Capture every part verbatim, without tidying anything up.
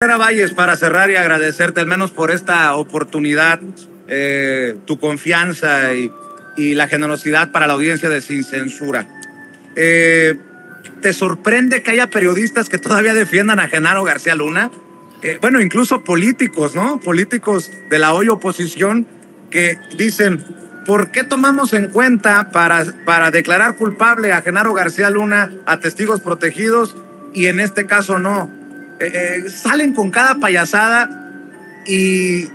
Herrera Valles, para cerrar y agradecerte al menos por esta oportunidad, eh, tu confianza y, y la generosidad para la audiencia de Sin Censura. Eh, ¿Te sorprende que haya periodistas que todavía defiendan a Genaro García Luna? Eh, bueno, incluso políticos, ¿no? Políticos de la hoy oposición que dicen, ¿por qué tomamos en cuenta para, para declarar culpable a Genaro García Luna a testigos protegidos y en este caso no? Eh, eh, salen con cada payasada y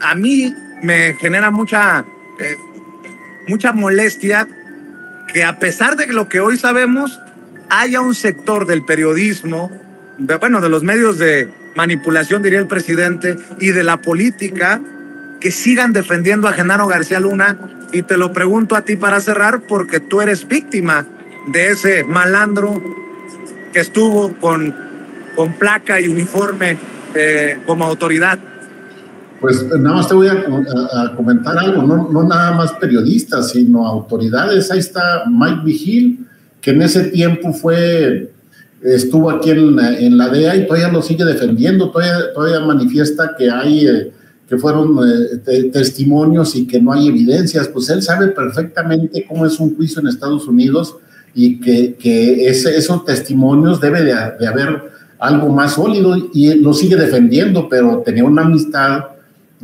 a mí me genera mucha eh, mucha molestia que, a pesar de lo que hoy sabemos, haya un sector del periodismo, de, bueno, de los medios de manipulación, diría el presidente, y de la política, que sigan defendiendo a Genaro García Luna. Y te lo pregunto a ti para cerrar, porque tú eres víctima de ese malandro que estuvo con con placa y uniforme eh, como autoridad. Pues nada más te voy a, a, a comentar algo, no, no nada más periodistas, sino autoridades. Ahí está Mike Vigil, que en ese tiempo fue, estuvo aquí en, en la D E A y todavía lo sigue defendiendo, todavía, todavía manifiesta que hay, eh, que fueron eh, te, testimonios y que no hay evidencias. Pues él sabe perfectamente cómo es un juicio en Estados Unidos y que, que ese, esos testimonios debe de, de haber algo más sólido, y lo sigue defendiendo, pero tenía una amistad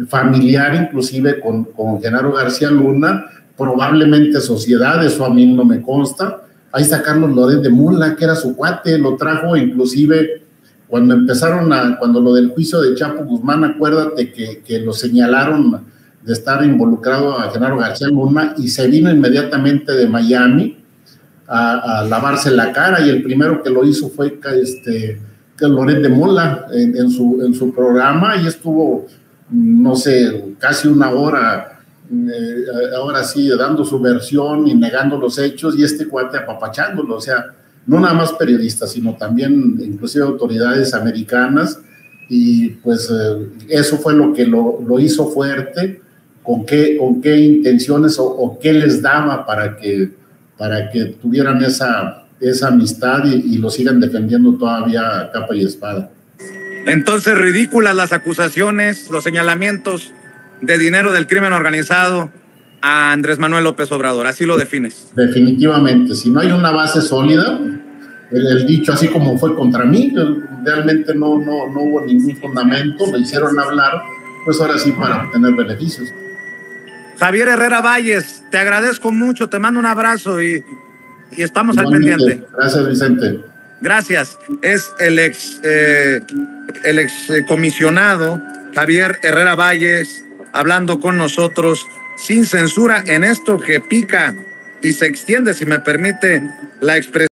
familiar inclusive con, con Genaro García Luna, probablemente sociedad, eso a mí no me consta. Ahí está Carlos Loret de Mola, que era su cuate, lo trajo inclusive cuando empezaron a, cuando lo del juicio de Chapo Guzmán, acuérdate que, que lo señalaron de estar involucrado a Genaro García Luna, y se vino inmediatamente de Miami a, a lavarse la cara, y el primero que lo hizo fue este... Loret de Mola en, en, su, en su programa, y estuvo, no sé, casi una hora, eh, ahora sí, dando su versión y negando los hechos, y este cuate apapachándolo. O sea, no nada más periodistas, sino también inclusive autoridades americanas, y pues eh, eso fue lo que lo, lo hizo fuerte, con qué, con qué intenciones o, o qué les daba para que, para que tuvieran esa... esa amistad y, y lo sigan defendiendo todavía a capa y espada. Entonces, ridículas las acusaciones, los señalamientos de dinero del crimen organizado a Andrés Manuel López Obrador, así lo defines. Definitivamente, si no hay una base sólida, el, el dicho así como fue contra mí, realmente no, no, no hubo ningún fundamento, lo hicieron hablar, pues ahora sí para obtener beneficios. Javier Herrera Valles, te agradezco mucho, te mando un abrazo y... y estamos al pendiente. Gracias, Vicente. Gracias. Es el ex, eh, el ex eh, comisionado Javier Herrera Valles hablando con nosotros sin censura en esto que pica y se extiende, si me permite la expresión.